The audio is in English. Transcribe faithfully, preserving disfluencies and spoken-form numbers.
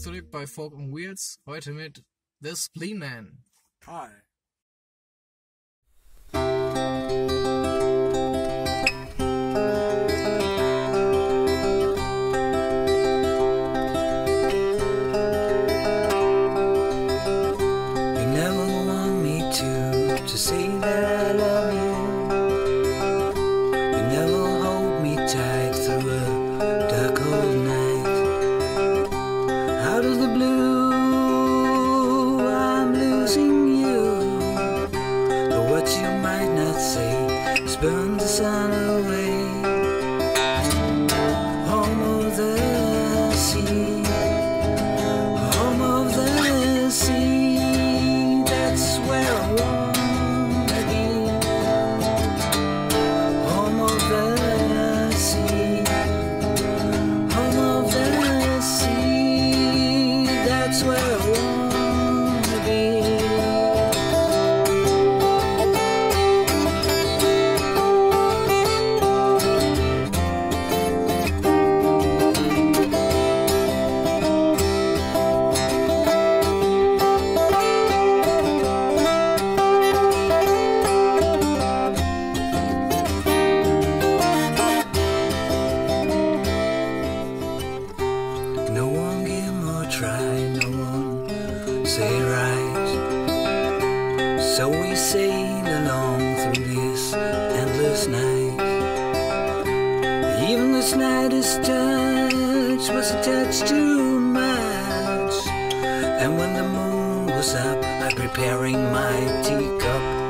Willkommen zurück bei Folk On Wheels, heute mit The Spleen Man. Hi. You never want me to, to say that I love you. You never hold me tight through a dark cold night. Out of the blue, I'm losing you. But what you might not say is burn the sun away. Home of the sea, home of the sea. That's where I want to be. Home of the sea, home of the sea. That's where I want to be. No one give or try, no one say right. So we sail along through this endless night. Even the slightest touch was a touch too much. And when the moon was up, I preparing my teacup.